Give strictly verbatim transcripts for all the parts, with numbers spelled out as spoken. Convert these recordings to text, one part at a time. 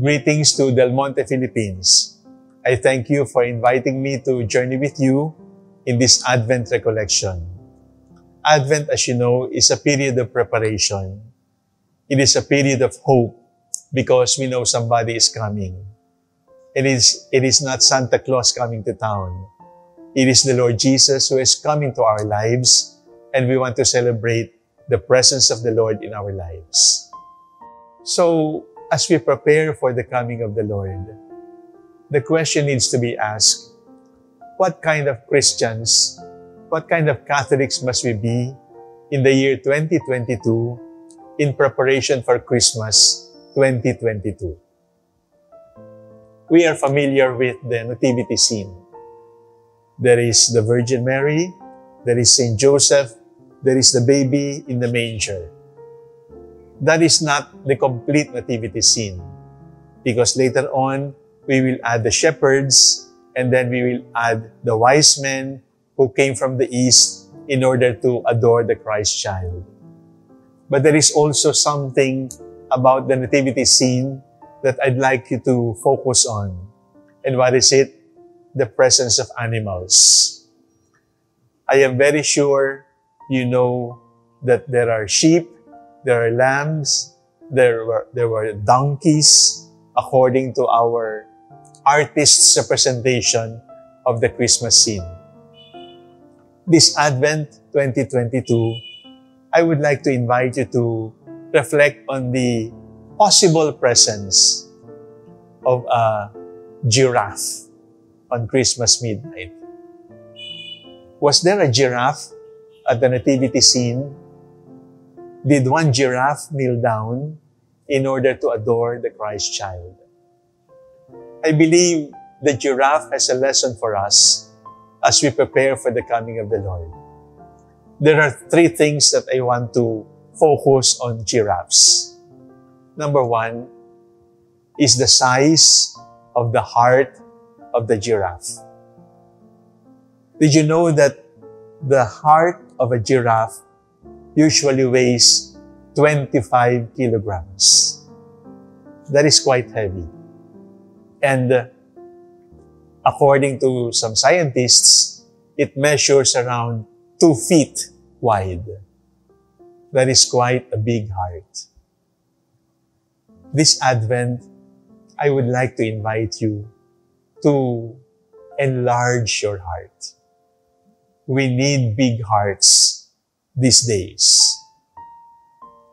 Greetings to Del Monte, Philippines. I thank you for inviting me to journey with you in this Advent recollection. Advent, as you know, is a period of preparation. It is a period of hope because we know somebody is coming. It is, it is not Santa Claus coming to town. It is the Lord Jesus who is coming to our lives, and we want to celebrate the presence of the Lord in our lives. So, as we prepare for the coming of the Lord, the question needs to be asked, what kind of Christians, what kind of Catholics must we be in the year twenty twenty-two in preparation for Christmas twenty twenty-two? We are familiar with the Nativity scene. There is the Virgin Mary, there is Saint Joseph, there is the baby in the manger. That is not the complete Nativity scene, because later on, we will add the shepherds, and then we will add the wise men who came from the east in order to adore the Christ child. But there is also something about the Nativity scene that I'd like you to focus on. And what is it? The presence of animals. I am very sure you know that there are sheep, there are lambs, there were, there were donkeys, according to our artist's representation of the Christmas scene. This Advent twenty twenty-two, I would like to invite you to reflect on the possible presence of a giraffe on Christmas midnight. Was there a giraffe at the nativity scene? Did one giraffe kneel down in order to adore the Christ child? I believe the giraffe has a lesson for us as we prepare for the coming of the Lord. There are three things that I want to focus on giraffes. Number one is the size of the heart of the giraffe. Did you know that the heart of a giraffe usually weighs twenty-five kilograms. That is quite heavy. And uh, according to some scientists, it measures around two feet wide. That is quite a big heart. This Advent, I would like to invite you to enlarge your heart. We need big hearts these days.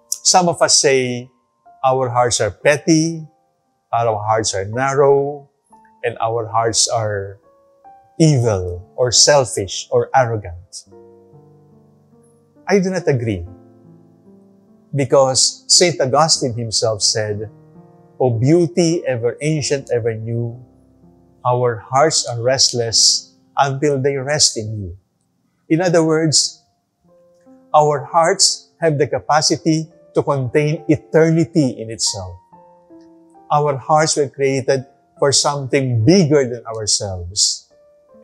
Some of us say our hearts are petty, our hearts are narrow, and our hearts are evil or selfish or arrogant. I do not agree, because Saint Augustine himself said, "O beauty ever ancient, ever new, our hearts are restless until they rest in you." In other words, our hearts have the capacity to contain eternity in itself. Our hearts were created for something bigger than ourselves.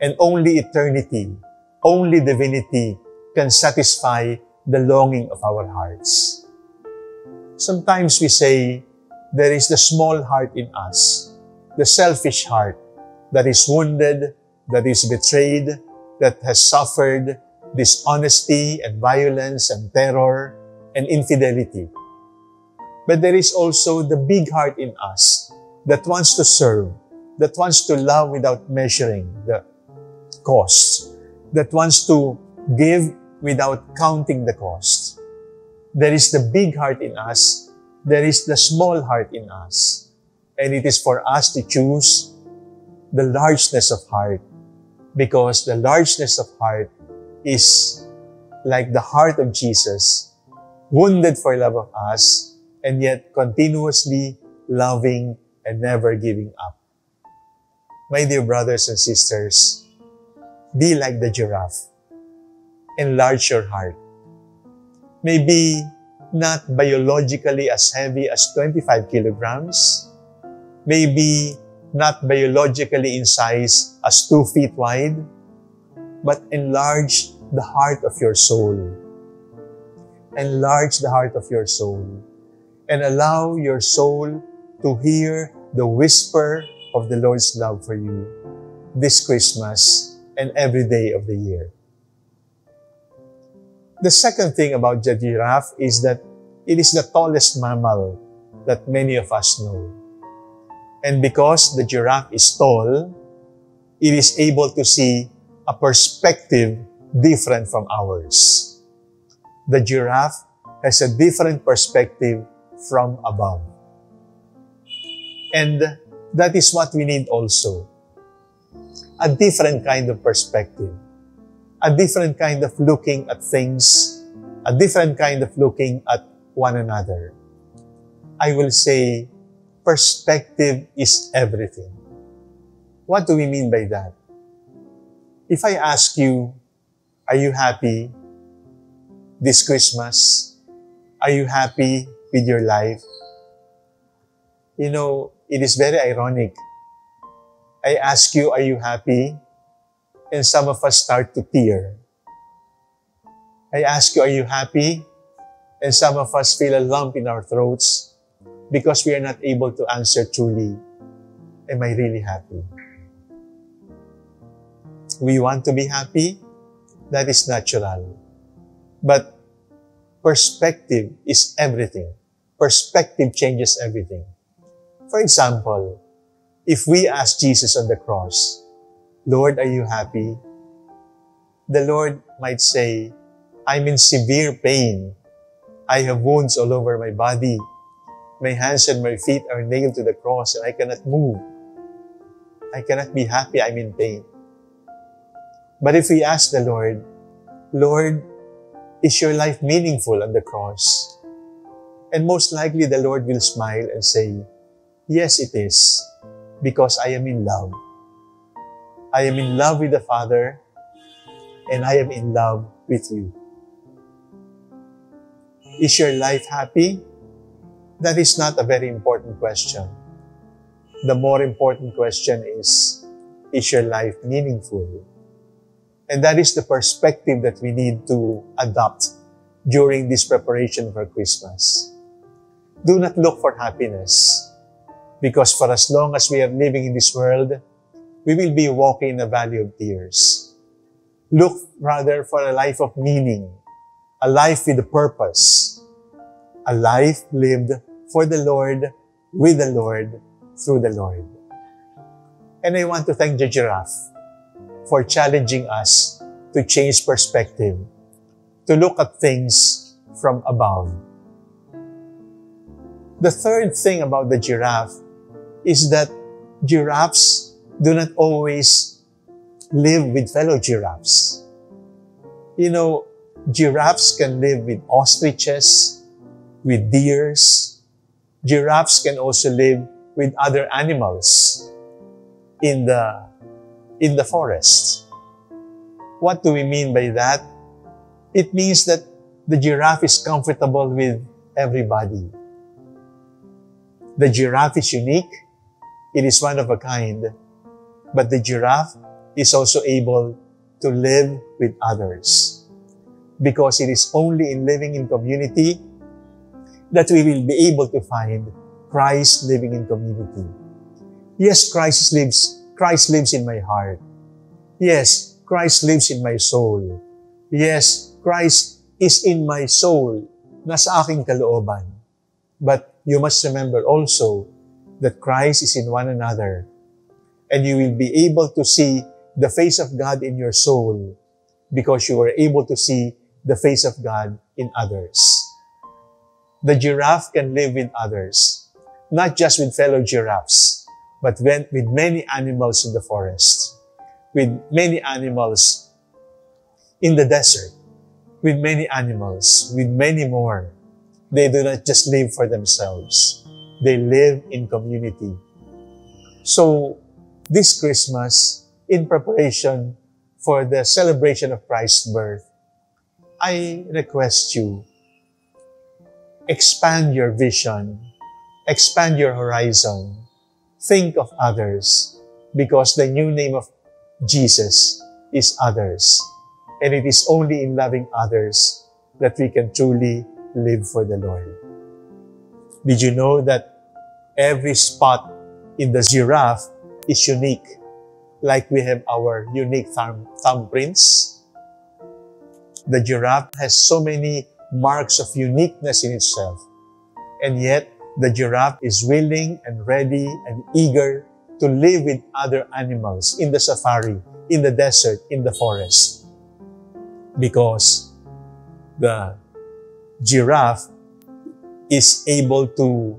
And only eternity, only divinity can satisfy the longing of our hearts. Sometimes we say there is the small heart in us, the selfish heart that is wounded, that is betrayed, that has suffered dishonesty and violence and terror and infidelity. But there is also the big heart in us that wants to serve, that wants to love without measuring the costs, that wants to give without counting the cost. There is the big heart in us, there is the small heart in us, and it is for us to choose the largeness of heart, because the largeness of heart is like the heart of Jesus, wounded for love of us, and yet continuously loving and never giving up. My dear brothers and sisters, be like the giraffe. Enlarge your heart. Maybe not biologically as heavy as twenty-five kilograms, maybe not biologically in size as two feet wide, but enlarge the heart of your soul. Enlarge the heart of your soul and allow your soul to hear the whisper of the Lord's love for you this Christmas and every day of the year. The second thing about the giraffe is that it is the tallest mammal that many of us know. And because the giraffe is tall, it is able to see a perspective different from ours. The giraffe has a different perspective from above. And that is what we need also. A different kind of perspective. A different kind of looking at things. A different kind of looking at one another. I will say, perspective is everything. What do we mean by that? If I ask you, are you happy this Christmas? Are you happy with your life? You know, it is very ironic. I ask you, are you happy? And some of us start to tear. I ask you, are you happy? And some of us feel a lump in our throats because we are not able to answer truly, am I really happy? We want to be happy. That is natural. But perspective is everything. Perspective changes everything. For example, if we ask Jesus on the cross, Lord, are you happy? The Lord might say, I'm in severe pain. I have wounds all over my body. My hands and my feet are nailed to the cross and I cannot move. I cannot be happy. I'm in pain. But if we ask the Lord, Lord, is your life meaningful on the cross? And most likely the Lord will smile and say, yes, it is, because I am in love. I am in love with the Father, and I am in love with you. Is your life happy? That is not a very important question. The more important question is, is your life meaningful? And that is the perspective that we need to adopt during this preparation for Christmas. Do not look for happiness, because for as long as we are living in this world, we will be walking in a valley of tears. Look rather for a life of meaning, a life with a purpose, a life lived for the Lord, with the Lord, through the Lord. And I want to thank the giraffe for challenging us to change perspective, to look at things from above. The third thing about the giraffe is that giraffes do not always live with fellow giraffes. You know, giraffes can live with ostriches, with deers. Giraffes can also live with other animals in the in the forest. What do we mean by that? It means that the giraffe is comfortable with everybody. The giraffe is unique. It is one of a kind. But the giraffe is also able to live with others, because it is only in living in community that we will be able to find Christ living in community. Yes, Christ lives Christ lives in my heart. Yes, Christ lives in my soul. Yes, Christ is in my soul, nasa aking kalooban. But you must remember also that Christ is in one another, and you will be able to see the face of God in your soul because you were able to see the face of God in others. The giraffe can live with others, not just with fellow giraffes, but when, with many animals in the forest, with many animals in the desert, with many animals, with many more. They do not just live for themselves. They live in community. So this Christmas, in preparation for the celebration of Christ's birth, I request you, expand your vision, expand your horizon, think of others, because the new name of Jesus is others. And it is only in loving others that we can truly live for the Lord. Did you know that every spot in the giraffe is unique. Like we have our unique thumb, thumbprints. The giraffe has so many marks of uniqueness in itself. And yet, the giraffe is willing and ready and eager to live with other animals in the safari, in the desert, in the forest. Because the giraffe is able to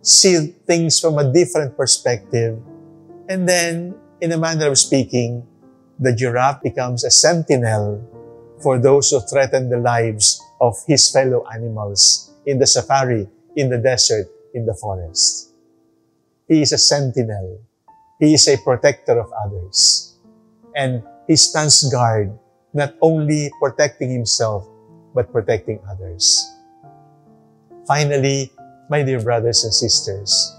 see things from a different perspective. And then, in a manner of speaking, the giraffe becomes a sentinel for those who threaten the lives of his fellow animals in the safari, in the desert, in the forest. He is a sentinel. He is a protector of others. And he stands guard, not only protecting himself, but protecting others. Finally, my dear brothers and sisters,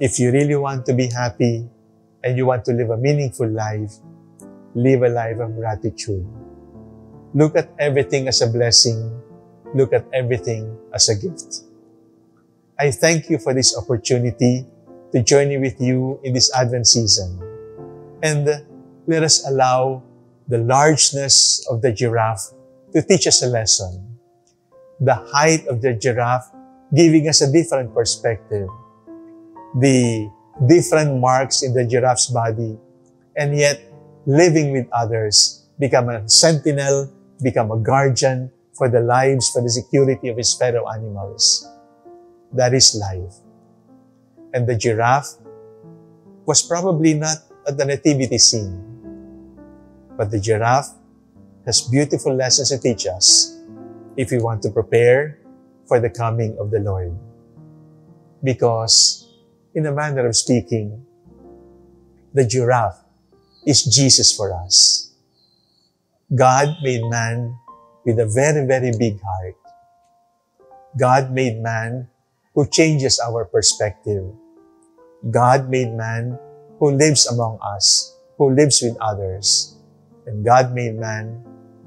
if you really want to be happy and you want to live a meaningful life, live a life of gratitude. Look at everything as a blessing. Look at everything as a gift. I thank you for this opportunity to journey with you in this Advent season. And let us allow the largeness of the giraffe to teach us a lesson. The height of the giraffe giving us a different perspective. The different marks in the giraffe's body, and yet living with others, become a sentinel, become a guardian for the lives, for the security of his fellow animals. That is life. And the giraffe was probably not at the nativity scene, but the giraffe has beautiful lessons to teach us if we want to prepare for the coming of the Lord. Because, in a manner of speaking, the giraffe is Jesus for us. God made man with a very, very big heart. God made man who changes our perspective. God made man who lives among us, who lives with others. And God made man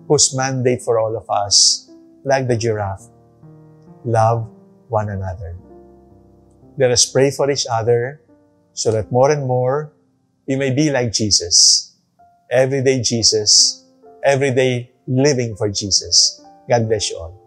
whose mandate for all of us, like the giraffe, love one another. Let us pray for each other so that more and more we may be like Jesus. Everyday Jesus, everyday living for Jesus. God bless you all.